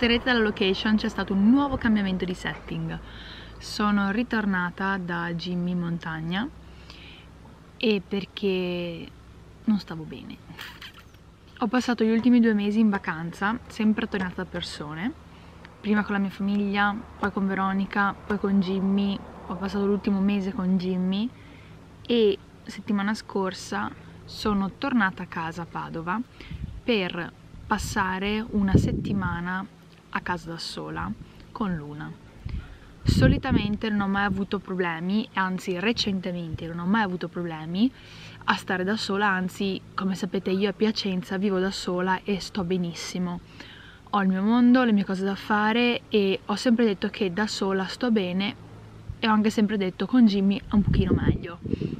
noterete dalla location c'è stato un nuovo cambiamento di setting. Sono ritornata da Jimmy Montagna e perché non stavo bene. Ho passato gli ultimi 2 mesi in vacanza, sempre attorniata da persone, prima con la mia famiglia, poi con Veronica, poi con Jimmy. Ho passato l'ultimo mese con Jimmy e settimana scorsa sono tornata a casa a Padova per passare una settimana a casa da sola con Luna. Solitamente non ho mai avuto problemi, anzi recentemente non ho mai avuto problemi a stare da sola, anzi come sapete io a Piacenza vivo da sola e sto benissimo. Ho il mio mondo, le mie cose da fare e ho sempre detto che da sola sto bene e ho anche sempre detto con Jimmy un pochino meglio,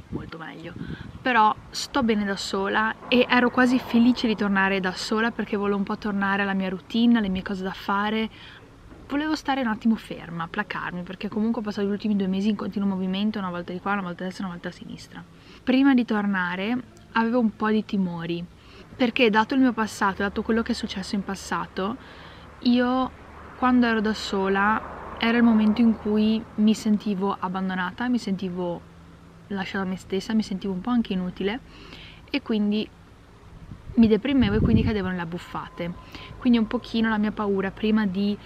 molto meglio, però sto bene da sola e ero quasi felice di tornare da sola perché volevo un po' tornare alla mia routine, alle mie cose da fare, volevo stare un attimo ferma, placarmi, perché comunque ho passato gli ultimi 2 mesi in continuo movimento, una volta di qua, una volta a destra, una volta a sinistra. Prima di tornare avevo un po' di timori perché dato il mio passato, dato quello che è successo in passato, io quando ero da sola era il momento in cui mi sentivo abbandonata, mi sentivo lasciata a me stessa, mi sentivo un po' anche inutile e quindi mi deprimevo e quindi cadevo nelle abbuffate. Quindi un pochino la mia paura prima di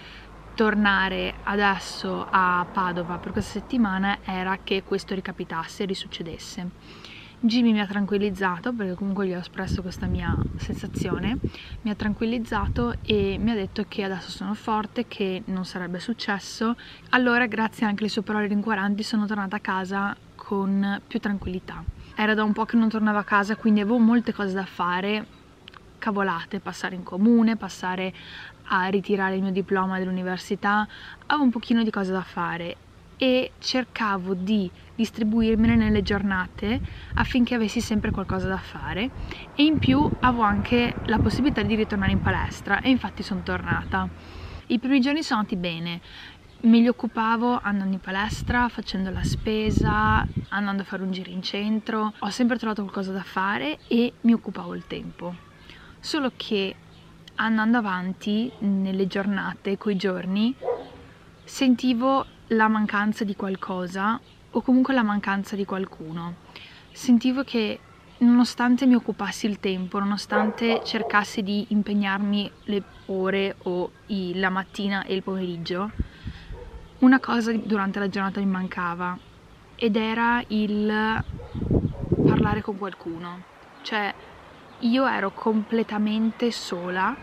tornare adesso a Padova per questa settimana era che questo ricapitasse, risuccedesse. Jimmy mi ha tranquillizzato, perché comunque gli ho espresso questa mia sensazione, mi ha tranquillizzato e mi ha detto che adesso sono forte, che non sarebbe successo. Allora grazie anche alle sue parole rincuoranti sono tornata a casa con più tranquillità. Era da un po' che non tornavo a casa, quindi avevo molte cose da fare, cavolate, passare in comune, passare a ritirare il mio diploma dell'università, avevo un pochino di cose da fare e cercavo di distribuirmene nelle giornate affinché avessi sempre qualcosa da fare e in più avevo anche la possibilità di ritornare in palestra e infatti sono tornata. I primi giorni sono andati bene, me li occupavo andando in palestra, facendo la spesa, andando a fare un giro in centro, ho sempre trovato qualcosa da fare e mi occupavo il tempo, solo che andando avanti nelle giornate, coi giorni, sentivo la mancanza di qualcosa o comunque la mancanza di qualcuno. Sentivo che nonostante mi occupassi il tempo, nonostante cercassi di impegnarmi le ore o la mattina e il pomeriggio, una cosa durante la giornata mi mancava ed era il parlare con qualcuno. Cioè io ero completamente sola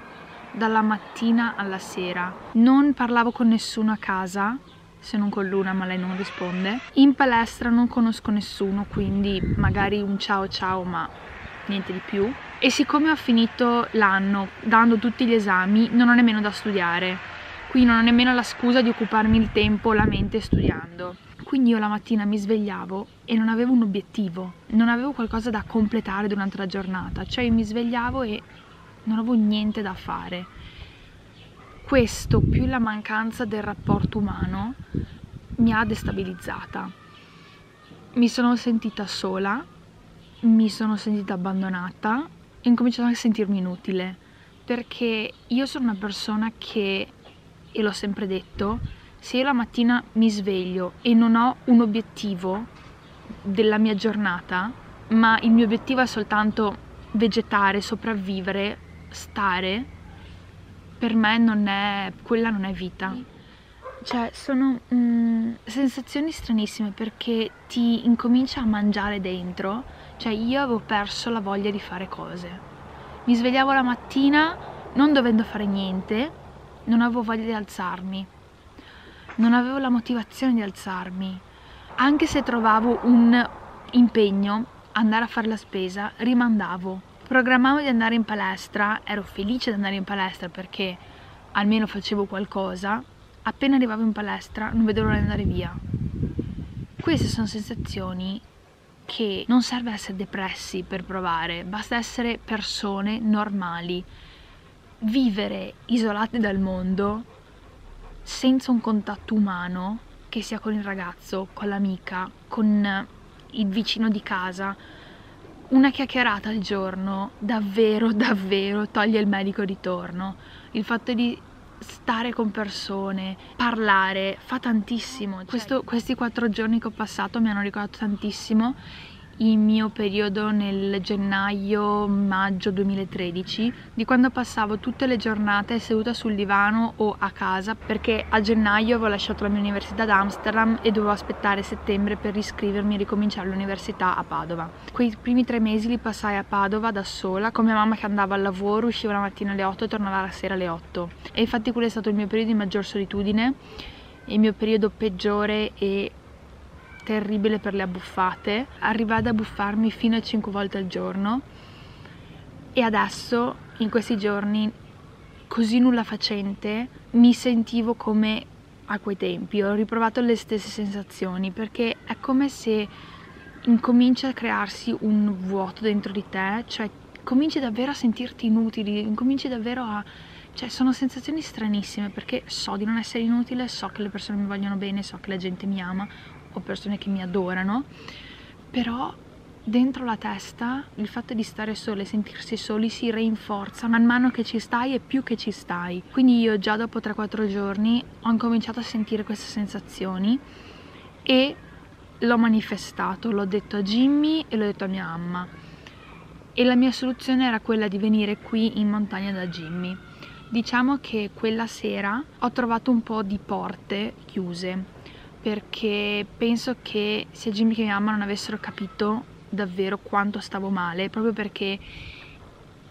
dalla mattina alla sera, non parlavo con nessuno a casa, se non con Luna, ma lei non risponde. In palestra non conosco nessuno, quindi magari un ciao ciao, ma niente di più. E siccome ho finito l'anno dando tutti gli esami, non ho nemmeno da studiare, quindi non ho nemmeno la scusa di occuparmi il tempo, la mente studiando. Quindi io la mattina mi svegliavo e non avevo un obiettivo, non avevo qualcosa da completare durante la giornata, cioè io mi svegliavo e non avevo niente da fare. Questo, più la mancanza del rapporto umano, mi ha destabilizzata. Mi sono sentita sola, mi sono sentita abbandonata e ho cominciato anche a sentirmi inutile, perché io sono una persona che, e l'ho sempre detto, se io la mattina mi sveglio e non ho un obiettivo della mia giornata, ma il mio obiettivo è soltanto vegetare, sopravvivere, stare, per me quella non è vita. Cioè sono sensazioni stranissime perché ti incomincia a mangiare dentro. Cioè io avevo perso la voglia di fare cose, mi svegliavo la mattina non dovendo fare niente, non avevo voglia di alzarmi, non avevo la motivazione di alzarmi, anche se trovavo un impegno, andare a fare la spesa, rimandavo. Programmavo di andare in palestra, ero felice di andare in palestra perché almeno facevo qualcosa, appena arrivavo in palestra non vedevo l'ora di andare via. Queste sono sensazioni che non serve essere depressi per provare, basta essere persone normali. Vivere isolate dal mondo, senza un contatto umano, che sia con il ragazzo, con l'amica, con il vicino di casa, una chiacchierata al giorno davvero toglie il medico di torno. Il fatto di stare con persone, parlare, fa tantissimo. Questi 4 giorni che ho passato mi hanno ricordato tantissimo il mio periodo nel gennaio-maggio 2013, di quando passavo tutte le giornate seduta sul divano o a casa, perché a gennaio avevo lasciato la mia università ad Amsterdam e dovevo aspettare settembre per iscrivermi e ricominciare l'università a Padova. Quei primi 3 mesi li passai a Padova da sola, con mia mamma che andava al lavoro, usciva la mattina alle 8 e tornava la sera alle 8. E infatti quello è stato il mio periodo di maggior solitudine, il mio periodo peggiore e terribile per le abbuffate. Arrivai ad abbuffarmi fino a 5 volte al giorno, e adesso in questi giorni così nulla facente mi sentivo come a quei tempi. Ho riprovato le stesse sensazioni, perché è come se incomincia a crearsi un vuoto dentro di te, cioè cominci davvero a sentirti inutile, incominci davvero a... cioè sono sensazioni stranissime, perché so di non essere inutile, so che le persone mi vogliono bene, so che la gente mi ama, o persone che mi adorano, però dentro la testa il fatto di stare sole, sentirsi soli, si rinforza man mano che ci stai e più che ci stai. Quindi io già dopo 3-4 giorni ho incominciato a sentire queste sensazioni e l'ho manifestato, l'ho detto a Jimmy e l'ho detto a mia mamma, e la mia soluzione era quella di venire qui in montagna da Jimmy. Diciamo che quella sera ho trovato un po' di porte chiuse, perché penso che sia Jimmy che mia mamma non avessero capito davvero quanto stavo male, proprio perché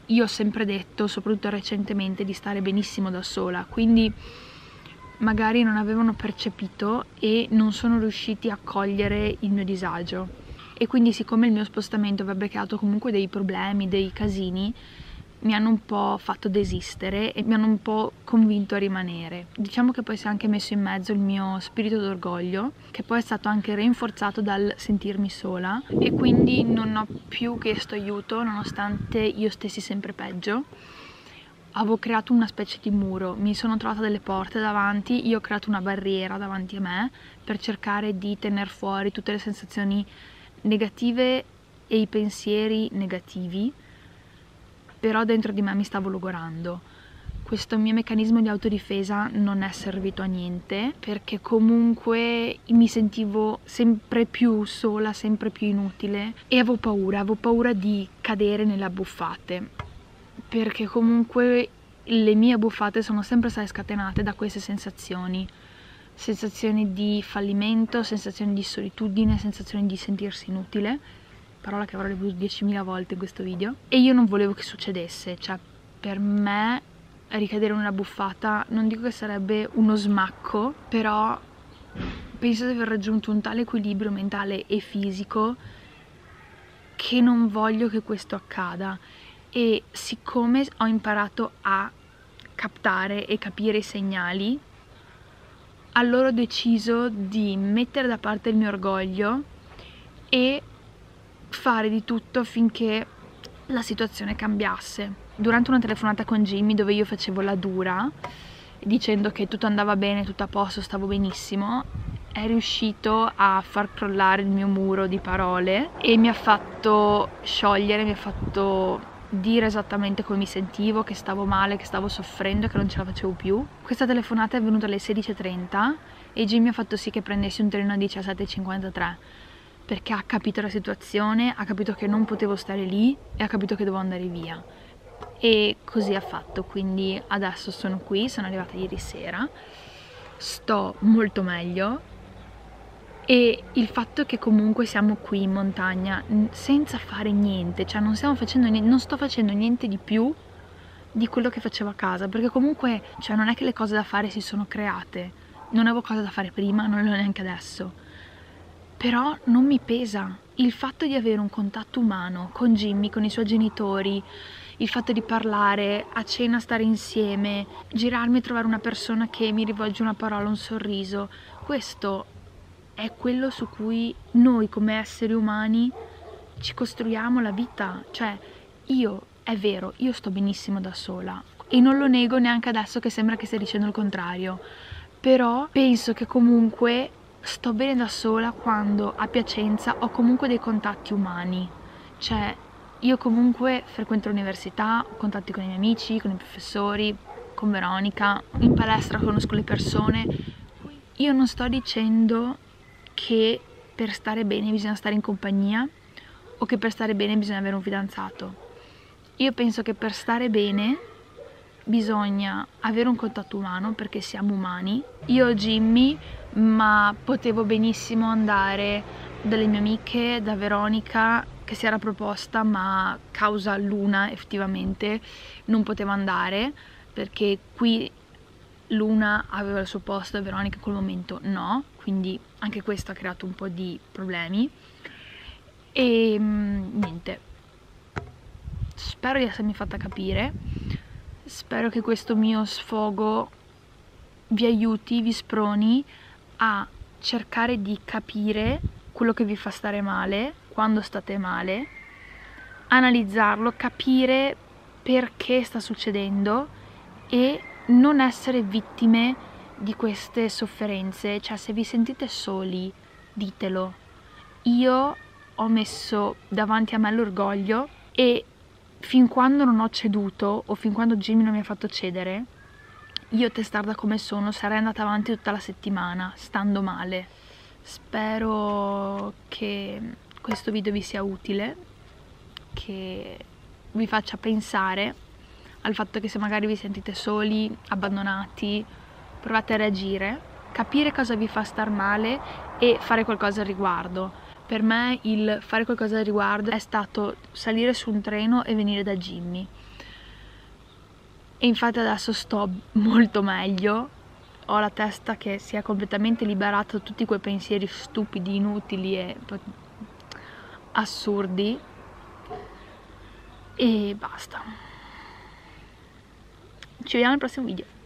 io ho sempre detto, soprattutto recentemente, di stare benissimo da sola, quindi magari non avevano percepito e non sono riusciti a cogliere il mio disagio. E quindi, siccome il mio spostamento avrebbe creato comunque dei problemi, dei casini, mi hanno un po' fatto desistere e mi hanno un po' convinto a rimanere. Diciamo che poi si è anche messo in mezzo il mio spirito d'orgoglio, che poi è stato anche rinforzato dal sentirmi sola, e quindi non ho più chiesto aiuto, nonostante io stessi sempre peggio. Avevo creato una specie di muro, mi sono trovata delle porte davanti, io ho creato una barriera davanti a me per cercare di tener fuori tutte le sensazioni negative e i pensieri negativi, però dentro di me mi stavo logorando. Questo mio meccanismo di autodifesa non è servito a niente, perché comunque mi sentivo sempre più sola, sempre più inutile, e avevo paura di cadere nelle abbuffate, perché comunque le mie abbuffate sono sempre state scatenate da queste sensazioni di fallimento, sensazioni di solitudine, sensazioni di sentirsi inutile, parola che avrò ripetuto 10.000 volte in questo video, e io non volevo che succedesse. Cioè, per me ricadere in una buffata non dico che sarebbe uno smacco, però penso di aver raggiunto un tale equilibrio mentale e fisico che non voglio che questo accada. E siccome ho imparato a captare e capire i segnali, allora ho deciso di mettere da parte il mio orgoglio e fare di tutto affinché la situazione cambiasse. Durante una telefonata con Jimmy, dove io facevo la dura dicendo che tutto andava bene, tutto a posto, stavo benissimo, è riuscito a far crollare il mio muro di parole e mi ha fatto sciogliere, mi ha fatto dire esattamente come mi sentivo, che stavo male, che stavo soffrendo, che non ce la facevo più. Questa telefonata è venuta alle 16:30 e Jimmy ha fatto sì che prendessi un treno a 17:53, perché ha capito la situazione, ha capito che non potevo stare lì e ha capito che dovevo andare via. E così ha fatto, quindi adesso sono qui, sono arrivata ieri sera, sto molto meglio, e il fatto che comunque siamo qui in montagna senza fare niente, cioè non sto facendo niente di più di quello che facevo a casa, perché comunque, cioè, non è che le cose da fare si sono create, non avevo cose da fare prima, non le ho neanche adesso. Però non mi pesa il fatto di avere un contatto umano con Jimmy, con i suoi genitori, il fatto di parlare, a cena stare insieme, girarmi e trovare una persona che mi rivolge una parola, un sorriso. Questo è quello su cui noi come esseri umani ci costruiamo la vita. Cioè, io, è vero, io sto benissimo da sola e non lo nego neanche adesso che sembra che stia dicendo il contrario, però penso che comunque sto bene da sola quando a Piacenza ho comunque dei contatti umani. Cioè, io comunque frequento l'università, ho contatti con i miei amici, con i professori, con Veronica, in palestra conosco le persone. Io non sto dicendo che per stare bene bisogna stare in compagnia o che per stare bene bisogna avere un fidanzato. Io penso che per stare bene bisogna avere un contatto umano, perché siamo umani. Io ho Jimmy, ma potevo benissimo andare dalle mie amiche, da Veronica, che si era proposta, ma causa Luna effettivamente non poteva andare, perché qui Luna aveva il suo posto e Veronica in quel momento no, quindi anche questo ha creato un po' di problemi. E niente, spero di essermi fatta capire. Spero che questo mio sfogo vi aiuti, vi sproni a cercare di capire quello che vi fa stare male, quando state male, analizzarlo, capire perché sta succedendo e non essere vittime di queste sofferenze. Cioè, se vi sentite soli, ditelo. Io ho messo davanti a me l'orgoglio e fin quando non ho ceduto, o fin quando Jimmy non mi ha fatto cedere, io, testarda come sono, sarei andata avanti tutta la settimana, stando male. Spero che questo video vi sia utile, che vi faccia pensare al fatto che se magari vi sentite soli, abbandonati, provate a reagire, capire cosa vi fa star male e fare qualcosa al riguardo. Per me il fare qualcosa al riguardo è stato salire su un treno e venire da Jimmy. E infatti adesso sto molto meglio, ho la testa che si è completamente liberata da tutti quei pensieri stupidi, inutili e assurdi. E basta. Ci vediamo al prossimo video.